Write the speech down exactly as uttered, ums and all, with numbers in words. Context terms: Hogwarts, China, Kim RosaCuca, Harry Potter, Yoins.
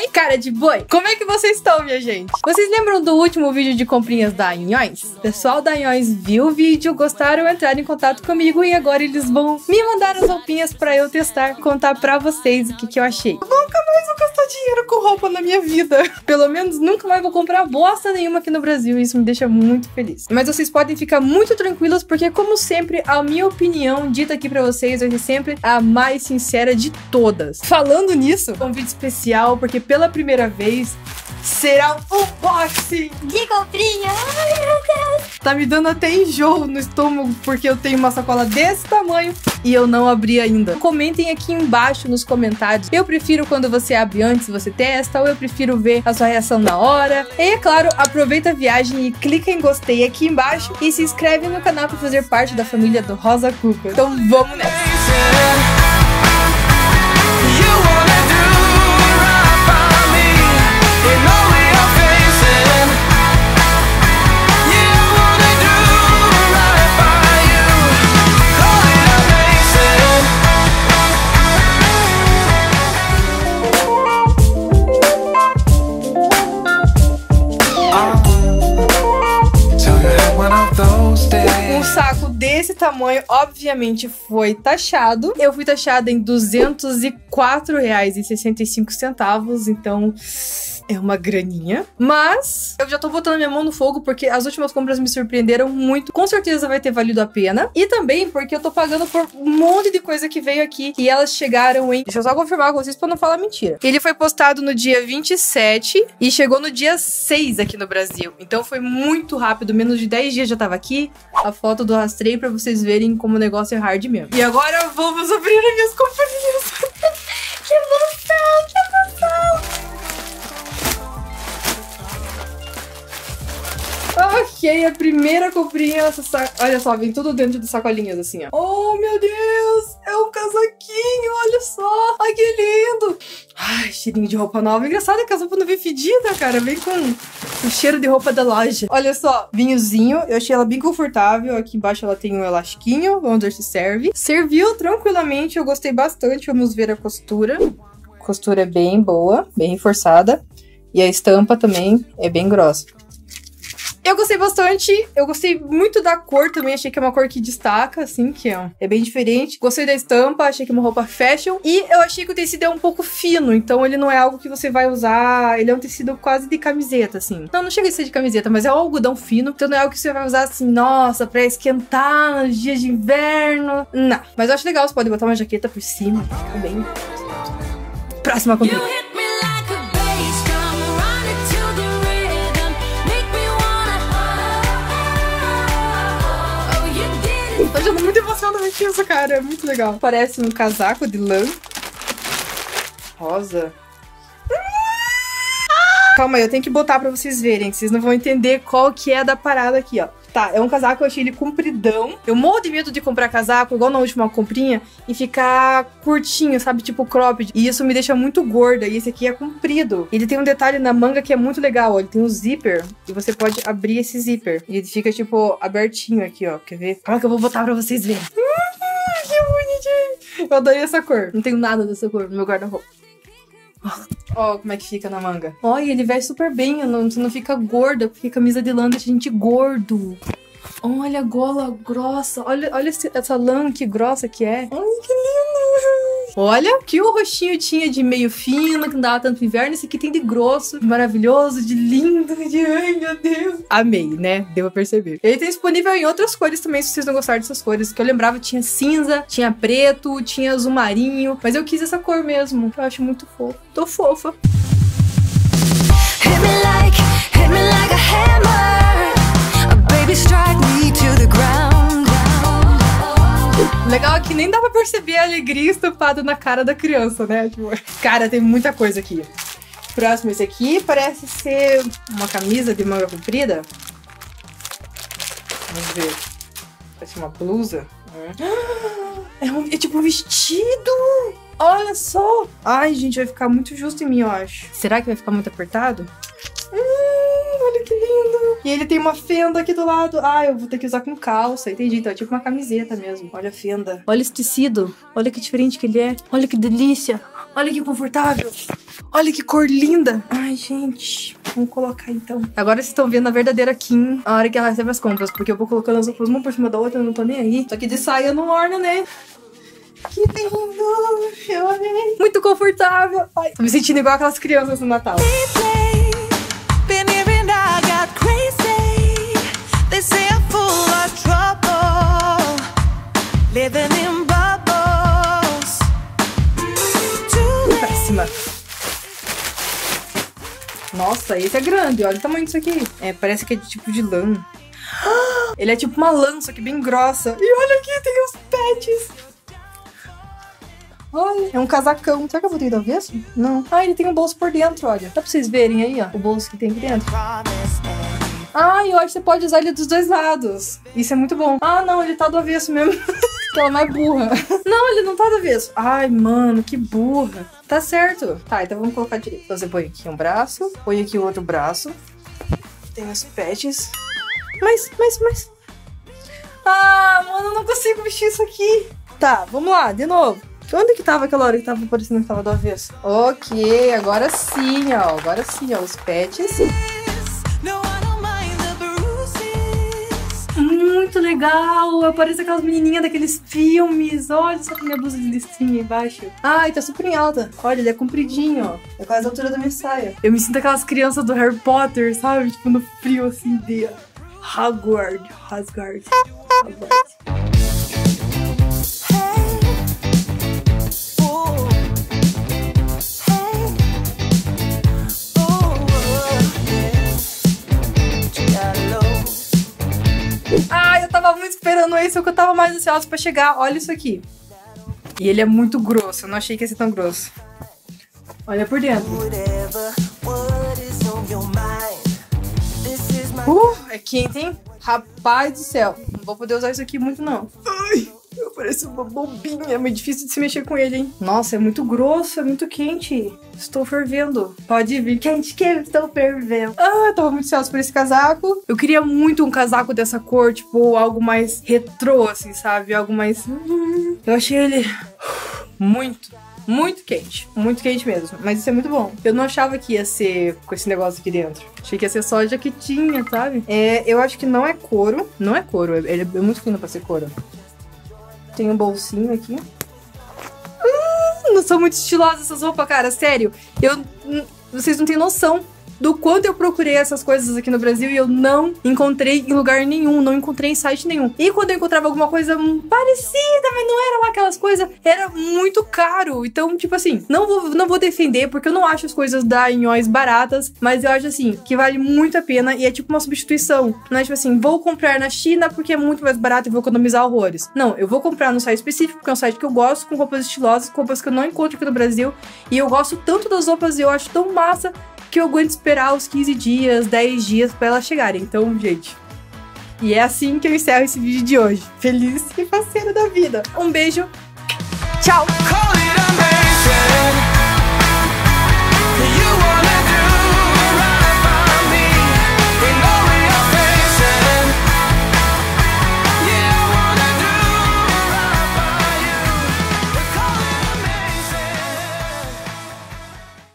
boi? Cara de boi. Como é que vocês estão, minha gente? Vocês lembram do último vídeo de comprinhas da Yoins? O pessoal da Yoins viu o vídeo, gostaram, entraram em contato comigo e agora eles vão me mandar as roupinhas pra eu testar, contar pra vocês o que, que eu achei. Nunca mais vou gastar dinheiro com roupa na minha vida. Pelo menos nunca mais vou comprar bosta nenhuma aqui no Brasil e isso me deixa muito feliz. Mas vocês podem ficar muito tranquilos porque, como sempre, a minha opinião dita aqui pra vocês vai ser sempre a mais sincera de todas. Falando nisso, um vídeo especial porque pela primeira vez será um unboxing de comprinha. Ai, meu Deus. Tá me dando até enjoo no estômago porque eu tenho uma sacola desse tamanho e eu não abri ainda. Comentem aqui embaixo nos comentários. Eu prefiro quando você abre antes, você testa, ou eu prefiro ver a sua reação na hora. E é claro, aproveita a viagem e clica em gostei aqui embaixo e se inscreve no canal para fazer parte da família do Rosa Cuca. Então vamos nessa! Um saco desse tamanho, obviamente, foi taxado. Eu fui taxada em duzentos e quatro reais e sessenta e cinco centavos, então é uma graninha. Mas eu já tô botando minha mão no fogo porque as últimas compras me surpreenderam muito. Com certeza vai ter valido a pena. E também porque eu tô pagando por um monte de coisa que veio aqui e elas chegaram em... Deixa eu só confirmar com vocês pra não falar mentira. Ele foi postado no dia vinte e sete e chegou no dia seis aqui no Brasil. Então foi muito rápido. Menos de dez dias já tava aqui. A foto do rastreio pra vocês verem como o negócio é hard mesmo. E agora vamos abrir as minhas comprinhas. Que emoção, que emoção. Ok, a primeira comprinha, essa sac... olha só, vem tudo dentro de sacolinhas assim, ó. Oh, meu Deus, é um casaquinho, olha só. Ai, que lindo. Ai, cheirinho de roupa nova. Engraçado que as roupas não vêm fedida, cara. Vem com o cheiro de roupa da loja. Olha só, vinhozinho. Eu achei ela bem confortável. Aqui embaixo ela tem um elastiquinho. Vamos ver se serve. Serviu tranquilamente, eu gostei bastante. Vamos ver a costura. A costura é bem boa, bem reforçada. E a estampa também é bem grossa. Eu gostei bastante, eu gostei muito da cor também, achei que é uma cor que destaca, assim, que é, é bem diferente. Gostei da estampa, achei que é uma roupa fashion e eu achei que o tecido é um pouco fino, então ele não é algo que você vai usar, ele é um tecido quase de camiseta, assim. Não, não chega a ser de camiseta, mas é um algodão fino, então não é algo que você vai usar, assim, nossa, pra esquentar nos dias de inverno, não. Mas eu acho legal, você pode botar uma jaqueta por cima, fica bem. Próxima comprinha. Eu já tô muito emocionada com isso, cara. É muito legal. Parece um casaco de lã. Rosa. Calma aí, eu tenho que botar pra vocês verem. Vocês não vão entender qual que é da parada aqui, ó. Tá, é um casaco, eu achei ele compridão. Eu morro de medo de comprar casaco, igual na última comprinha, e ficar curtinho, sabe? Tipo cropped. E isso me deixa muito gorda. E esse aqui é comprido. Ele tem um detalhe na manga que é muito legal, ó. Ele tem um zíper. E você pode abrir esse zíper. E ele fica, tipo, abertinho aqui, ó. Quer ver? Calma que eu vou botar pra vocês verem. Que bonitinho! Eu adorei essa cor. Não tenho nada dessa cor no meu guarda-roupa. Ó, oh, como é que fica na manga. Olha, ele vai super bem, não, você não fica gorda, porque camisa de lã deixa a gente gordo. Olha a gola grossa, olha, olha essa lã que grossa que é. Ai, que lindo. Olha, que o roxinho tinha de meio fino, que não dava tanto inverno, esse aqui tem de grosso, de maravilhoso, de lindo, de ai, meu Deus. Amei, né? Devo perceber. Ele tem disponível em outras cores também, se vocês não gostaram dessas cores, que eu lembrava tinha cinza, tinha preto, tinha azul marinho, mas eu quis essa cor mesmo, que eu acho muito fofo. Tô fofa. Hit me like, hit me like a hammer. Legal é que nem dá pra perceber a alegria estampada na cara da criança, né? Tipo, cara, tem muita coisa aqui. Próximo, esse aqui parece ser uma camisa de manga comprida. Vamos ver. Parece uma blusa. É, um, é tipo um vestido. Olha só. Ai, gente, vai ficar muito justo em mim, eu acho. Será que vai ficar muito apertado? Olha que lindo! E ele tem uma fenda aqui do lado. Ah, eu vou ter que usar com calça, entendi. Então é tipo uma camiseta mesmo. Olha a fenda. Olha esse tecido. Olha que diferente que ele é. Olha que delícia. Olha que confortável. Olha que cor linda. Ai, gente. Vamos colocar, então. Agora vocês estão vendo a verdadeira Kim a hora que ela recebe as compras. Porque eu vou colocando as roupas uma por cima da outra, eu não tô nem aí. Só que de saia não orna, né? Que lindo. Eu amei. Muito confortável. Ai, tô me sentindo igual aquelas crianças no Natal. Péssima. Nossa, esse é grande. Olha o tamanho disso aqui. É, parece que é de tipo de lã. Ele é tipo uma lã, só que bem grossa. E olha aqui, tem os patches. Olha, é um casacão. Será que eu vou ter do avesso? Não. Ah, ele tem um bolso por dentro, olha. Dá pra vocês verem aí, ó, o bolso que tem aqui dentro. Ah, e eu acho que você pode usar ele dos dois lados. Isso é muito bom. Ah, não, ele tá do avesso mesmo. Que ela não é burra. Não, ele não tá do avesso. Ai, mano, que burra. Tá certo. Tá, então vamos colocar direito. Então você põe aqui um braço, põe aqui o outro braço. Tem os patches. Mas, mas, mas... Ah, mano, eu não consigo vestir isso aqui. Tá, vamos lá, de novo. Onde que tava aquela hora que tava parecendo que tava do avesso? Ok, agora sim, ó. Agora sim, ó, os patches. Muito legal! Eu pareço aquelas menininhas daqueles filmes. Olha só que minha blusa de listrinha embaixo. Ai, tá super em alta. Olha, ele é compridinho, ó. É quase a altura da minha saia. Eu me sinto aquelas crianças do Harry Potter, sabe? Tipo, no frio, assim, de Hogwarts. Hogwarts. Hogwarts. Ai, eu tava muito esperando esse, só que eu tava mais ansiosa pra chegar. Olha isso aqui. E ele é muito grosso, eu não achei que ia ser tão grosso. Olha por dentro. Uh, é quente, hein? Rapaz do céu, não vou poder usar isso aqui muito, não. Ai, eu pareço uma bobinha, é muito difícil de se mexer com ele, hein? Nossa, é muito grosso, é muito quente. Estou fervendo. Pode vir, quente, quente, estou fervendo. Ah, eu tava muito ansiosa por esse casaco. Eu queria muito um casaco dessa cor, tipo, algo mais retrô, assim, sabe? Algo mais... Eu achei ele muito, muito quente. Muito quente mesmo, mas isso é muito bom. Eu não achava que ia ser com esse negócio aqui dentro. Achei que ia ser só jaquetinha, sabe? É, eu acho que não é couro. Não é couro, ele é muito fino pra ser couro. Tem um bolsinho aqui. Não são muito estilosas essas roupas, cara, sério. Eu, vocês não têm noção do quanto eu procurei essas coisas aqui no Brasil e eu não encontrei em lugar nenhum, não encontrei em site nenhum. E quando eu encontrava alguma coisa parecida, mas não era lá aquelas coisas, era muito caro. Então, tipo assim, não vou, não vou defender, porque eu não acho as coisas da Yoins baratas, mas eu acho, assim, que vale muito a pena e é tipo uma substituição. Não é tipo assim, vou comprar na China porque é muito mais barato e vou economizar horrores. Não, eu vou comprar num site específico, porque é um site que eu gosto, com roupas estilosas, com roupas que eu não encontro aqui no Brasil. E eu gosto tanto das roupas e eu acho tão massa que eu aguento esperar os quinze dias, dez dias pra elas chegarem. Então, gente, e é assim que eu encerro esse vídeo de hoje. Feliz e faceira da vida. Um beijo. Tchau.